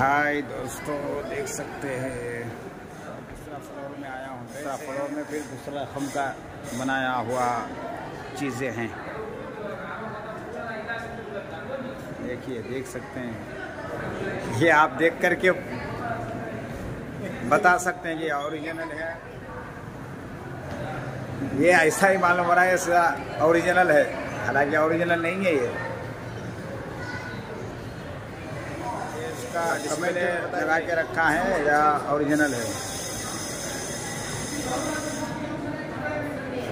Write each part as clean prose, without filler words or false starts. हाय दोस्तों, देख सकते हैं दूसरा फ्लोर में आया हूँ। दूसरा फ्लोर में फिर दूसरा खम का बनाया हुआ चीज़ें हैं। देखिए, देख सकते हैं, ये आप देख करके बता सकते हैं कि ओरिजिनल है। ये ऐसा ही मालूम हो रहा है ऐसा ओरिजिनल है, हालांकि ओरिजिनल नहीं है। ये इसका मैंने लगा के रखा है या ओरिजिनल है,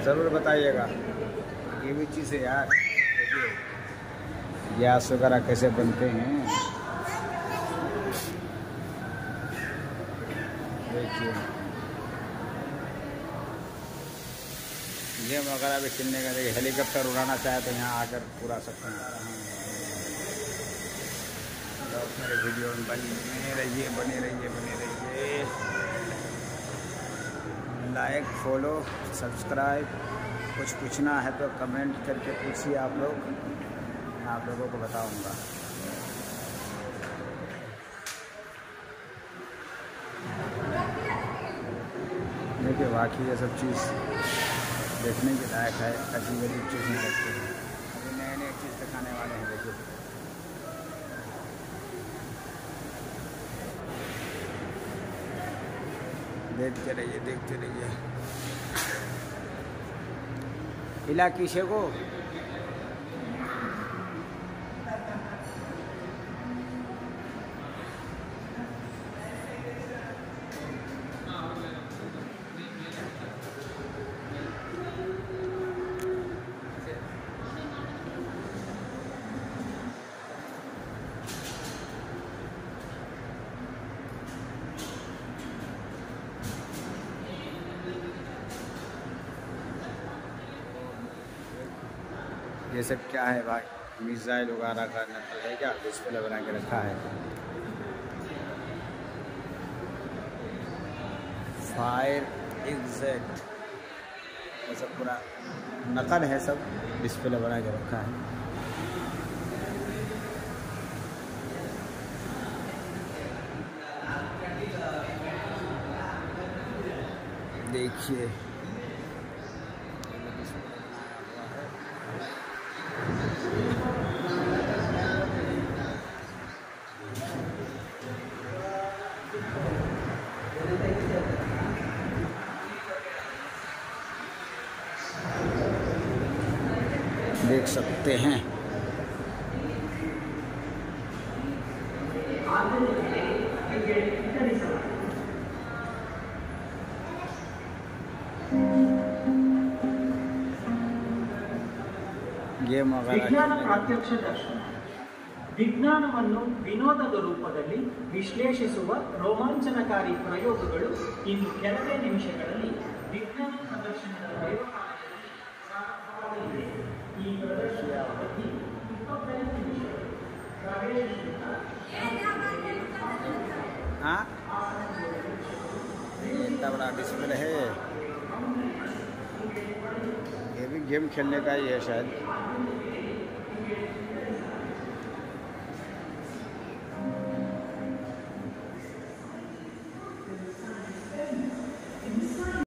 ज़रूर बताइएगा। ये भी चीज़ है यार, गैस वगैरह कैसे बनते हैं देखिए। गेम वगैरह भी खेलने का, देखिए हेलीकॉप्टर उड़ाना चाहे तो यहाँ आकर उड़ा सकते हैं। बहुत सारे वीडियो में बने रहिए। Like, follow, subscribe. कुछ पूछना है तो कमेंट करके पूछिए आप लोग, मैं आप लोगों को बताऊंगा। देखिए वाकई ये सब चीज़ देखने के लायक है, ताकि मेरी चीज़ नहीं लगती है। अभी नए चीज़ दिखाने वाले हैं। देखिए, देखते रहिए। इलाकी से को ये सब क्या है भाई, मिसाइल वगैरह का नकल है क्या? डिस्प्ले बना के रखा है। 5 एग्जैक्ट ये सब पूरा नकल है, सब डिस्प्ले बना के रखा है। देखिए देख सकते हैं। गेम प्रत्यक्ष दर्शन विज्ञानವನ್ನು ವಿನೋದದ ರೂಪದಲ್ಲಿ ವಿಶ್ಲೇಷಿಸುವ ರೋಮಾಂಚನಕಾರಿ ಪ್ರಯೋಗಗಳು ಇನ್ನು ಕೆಲವೇ ನಿಮಿಷಗಳಲ್ಲಿ ವಿಜ್ಞಾನ ಪ್ರದರ್ಶನದ ಪ್ರಯೋಗಾಲಯದಲ್ಲಿ ಈ ಪ್ರದರ್ಶನ ಅವಧಿ 25 ನಿಮಿಷಗಳು डिस्प्ले है। ये भी गेम खेलने का ही है शायद।